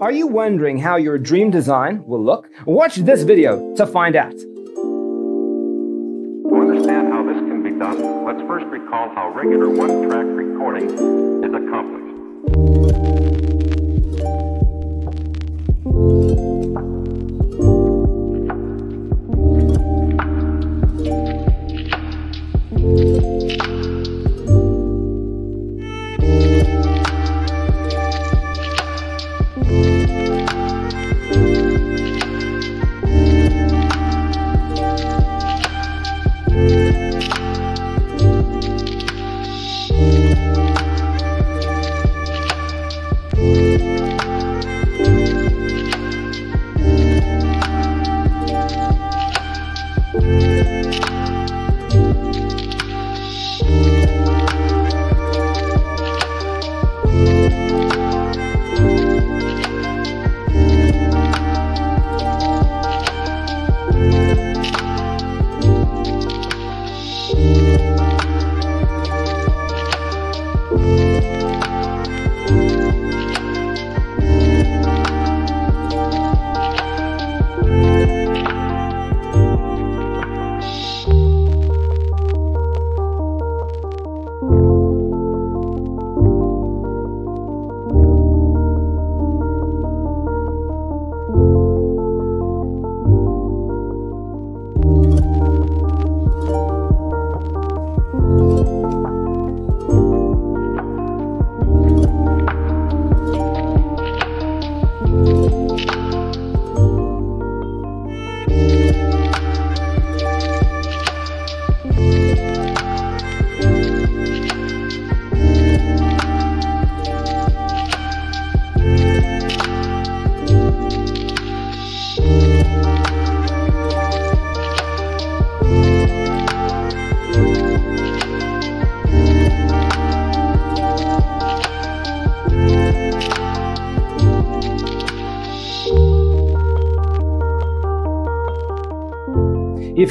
Are you wondering how your dream design will look? Watch this video to find out. To understand how this can be done, let's first recall how regular one-track recording is accomplished. If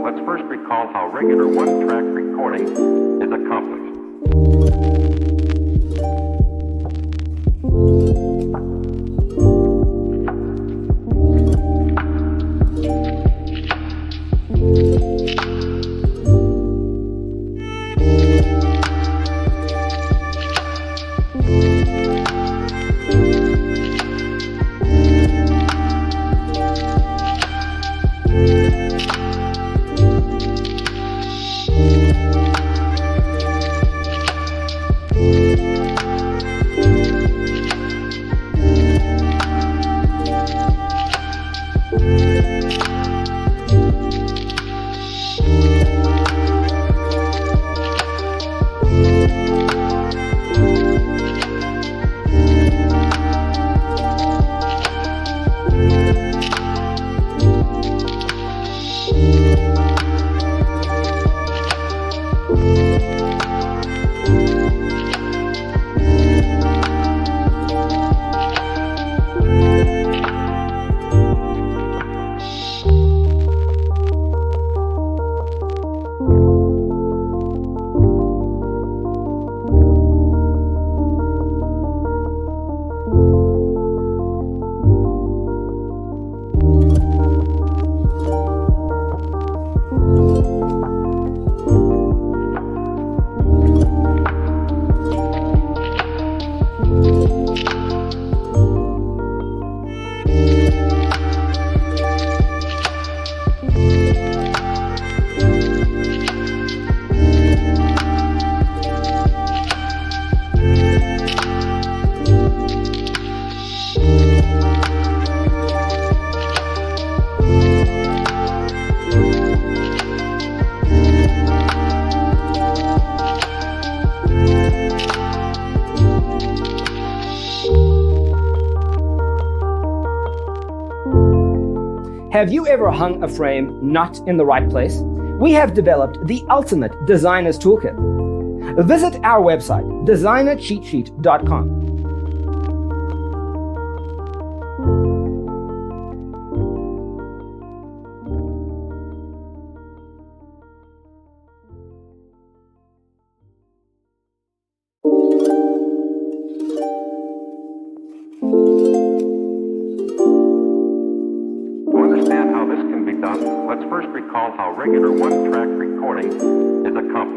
Let's first recall how regular one-track recording is accomplished. Have you ever hung a frame not in the right place? We have developed the ultimate designer's toolkit. Visit our website, designercheatsheet.com. Let's first recall how regular one-track recording is accomplished.